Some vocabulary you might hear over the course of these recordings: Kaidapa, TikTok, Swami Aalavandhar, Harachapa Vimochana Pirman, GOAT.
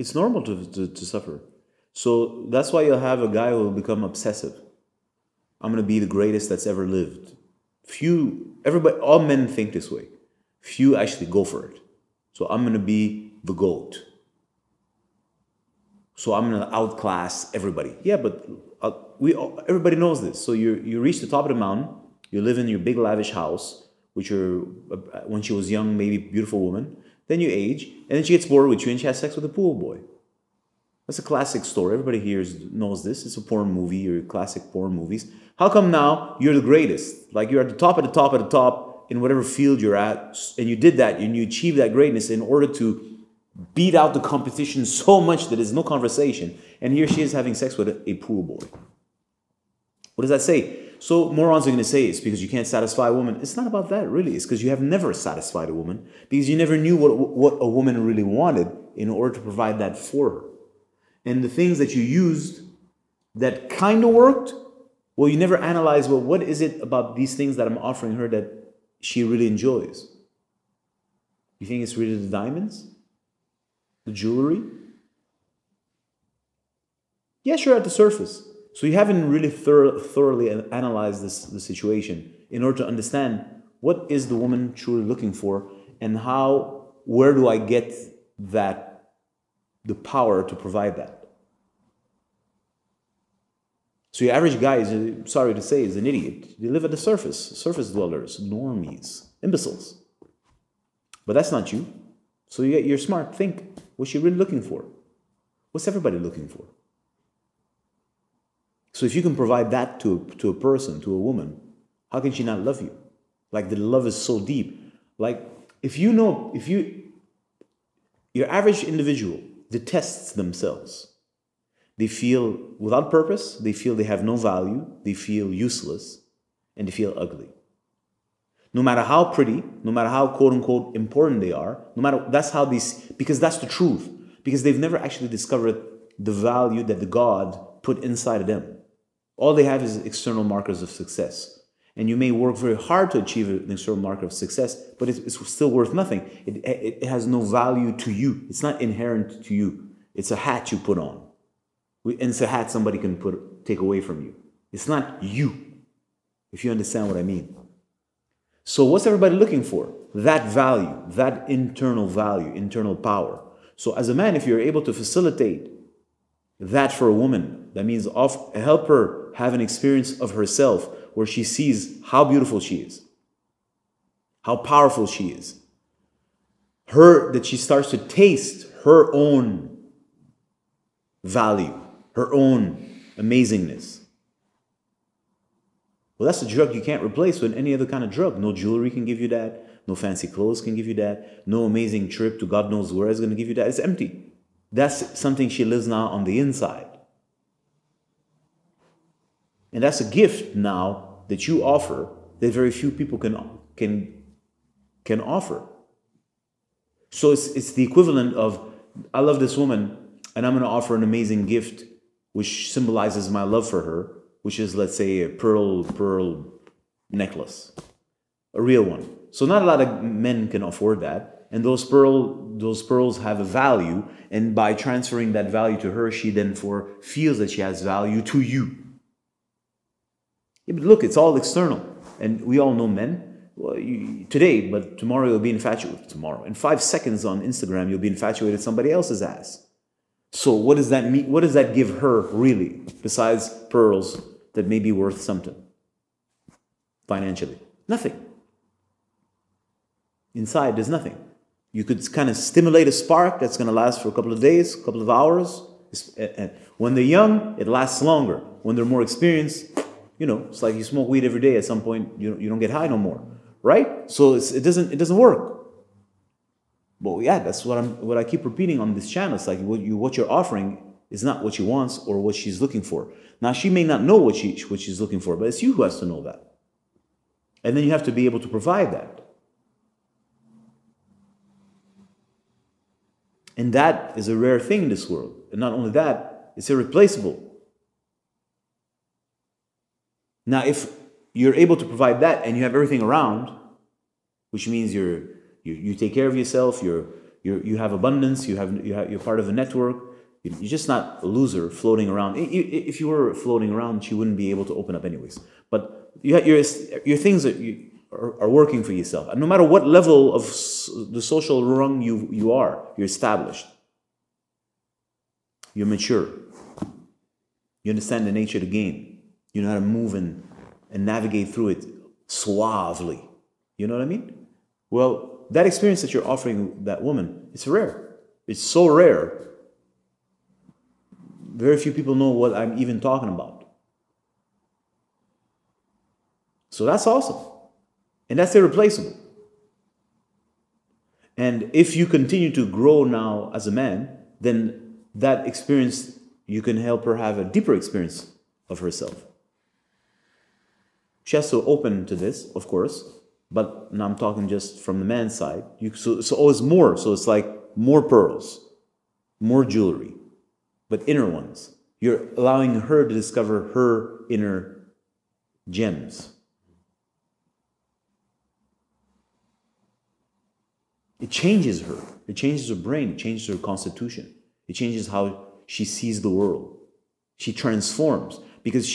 It's normal to suffer. So that's why you'll have a guy who will become obsessive. I'm going to be the greatest that's ever lived. All men think this way. Few actually go for it. So I'm going to be the GOAT. So I'm going to outclass everybody. Yeah, but everybody knows this. So you reach the top of the mountain. You live in your big lavish house, which when she was young, maybe beautiful woman. Then you age, and then she gets bored with you, and she has sex with a pool boy. That's a classic story. Everybody here knows this. It's a porn movie or classic porn movies. How come now you're the greatest? Like you're at the top of the top of the top in whatever field you're at. And you did that and you achieved that greatness in order to beat out the competition so much that there's no conversation. And here she is having sex with a pool boy. What does that say? So morons are going to say it's because you can't satisfy a woman. It's not about that really. It's because you have never satisfied a woman because you never knew what a woman really wanted in order to provide that for her. And the things that you used that kind of worked, well, you never analyze, well, what is it about these things that I'm offering her that she really enjoys? You think it's really the diamonds? The jewelry? Yeah, sure, at the surface. So you haven't really thoroughly analyzed the situation in order to understand what is the woman truly looking for and where do I get that, the power to provide that. So your average guy, is, sorry to say, is an idiot. They live at the surface dwellers, normies, imbeciles. But that's not you. So you're smart. Think, what's she really looking for? What's everybody looking for? So if you can provide that to a person, to a woman, how can she not love you? Like the love is so deep. Like your average individual detests themselves. They feel without purpose, they feel they have no value, they feel useless, and they feel ugly. No matter how pretty, no matter how quote-unquote important they are, because that's the truth, because they've never actually discovered the value that the God put inside of them. All they have is external markers of success. And you may work very hard to achieve an external marker of success, but it's still worth nothing. It has no value to you. It's not inherent to you. It's a hat you put on. And it's a hat somebody can take away from you. It's not you, if you understand what I mean. So what's everybody looking for? That value, that internal value, internal power. So as a man, if you're able to facilitate that for a woman, that means help her have an experience of herself, where she sees how beautiful she is, how powerful she is, that she starts to taste her own value, her own amazingness. Well, that's a drug you can't replace with any other kind of drug. No jewelry can give you that. No fancy clothes can give you that. No amazing trip to God knows where is going to give you that. It's empty. That's something she lives now on the inside. And that's a gift now that you offer that very few people can offer. So it's the equivalent of, I love this woman and I'm going to offer an amazing gift which symbolizes my love for her, which is, let's say, a pearl necklace, a real one. So not a lot of men can afford that. And those pearls have a value. And by transferring that value to her, she then feels that she has value to you. Yeah, but look, it's all external. And we all know men. Well, today, but tomorrow you'll be infatuated. Tomorrow. In 5 seconds on Instagram, you'll be infatuated with somebody else's ass. So what does that mean? What does that give her, really, besides pearls that may be worth something financially? Nothing. Inside, there's nothing. You could kind of stimulate a spark that's going to last for a couple of days, a couple of hours. And when they're young, it lasts longer. When they're more experienced, you know, it's like you smoke weed every day. At some point, you don't get high no more, right? So it doesn't work. But yeah, that's what I keep repeating on this channel. It's like what you're offering is not what she wants or what she's looking for. Now she may not know what she's looking for, but it's you who has to know that, and then you have to be able to provide that. And that is a rare thing in this world. And not only that, it's irreplaceable. Now, if you're able to provide that and you have everything around, which means you take care of yourself, you're you have abundance, you're part of a network. You're just not a loser floating around. If you were floating around, you wouldn't be able to open up anyways. But your things that you are working for yourself. And no matter what level of the social rung you are, you're established. You're mature. You understand the nature of the game. You know how to move and navigate through it suavely. You know what I mean? Well, that experience that you're offering that woman, it's rare. It's so rare. Very few people know what I'm even talking about. So that's awesome. And that's irreplaceable. And if you continue to grow now as a man, then that experience, you can help her have a deeper experience of herself. She has to open to this, of course. But now I'm talking just from the man's side. So always more. So it's like more pearls, more jewelry. But inner ones. You're allowing her to discover her inner gems. It changes her. It changes her brain. It changes her constitution. It changes how she sees the world. She transforms. Because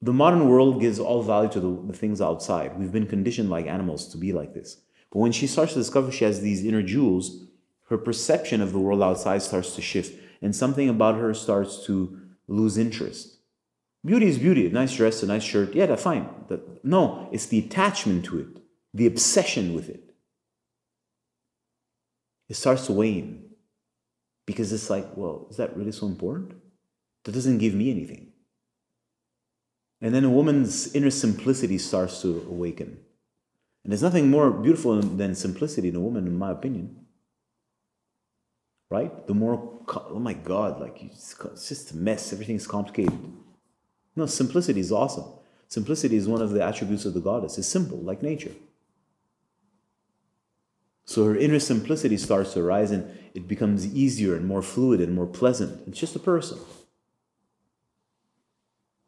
the modern world gives all value to the things outside. We've been conditioned like animals to be like this. But when she starts to discover she has these inner jewels, her perception of the world outside starts to shift. And something about her starts to lose interest. Beauty is beauty. A nice dress, a nice shirt. Yeah, that's fine. No, it's the attachment to it. The obsession with it. It starts to wane. Because it's like, well, is that really so important? That doesn't give me anything. And then a woman's inner simplicity starts to awaken. And there's nothing more beautiful than simplicity in a woman, in my opinion. Right? The more, oh my God, like it's just a mess. Everything's complicated. No, simplicity is awesome. Simplicity is one of the attributes of the goddess. It's simple, like nature. So her inner simplicity starts to rise and it becomes easier and more fluid and more pleasant. It's just a person.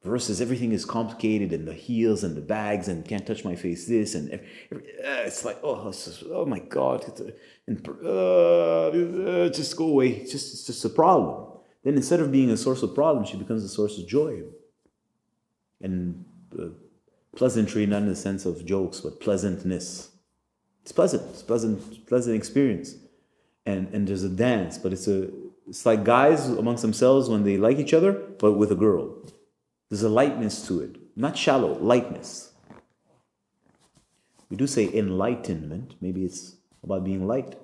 Versus everything is complicated and the heels and the bags and can't touch my face this and it's like, oh, it's just, oh my God. Just go away. It's just a problem. Then instead of being a source of problem, she becomes a source of joy. And pleasantry, not in the sense of jokes, but pleasantness. It's pleasant. It's pleasant experience. And there's a dance, but it's like guys amongst themselves when they like each other, but with a girl. There's a lightness to it. Not shallow, lightness. We do say enlightenment. Maybe it's about being light.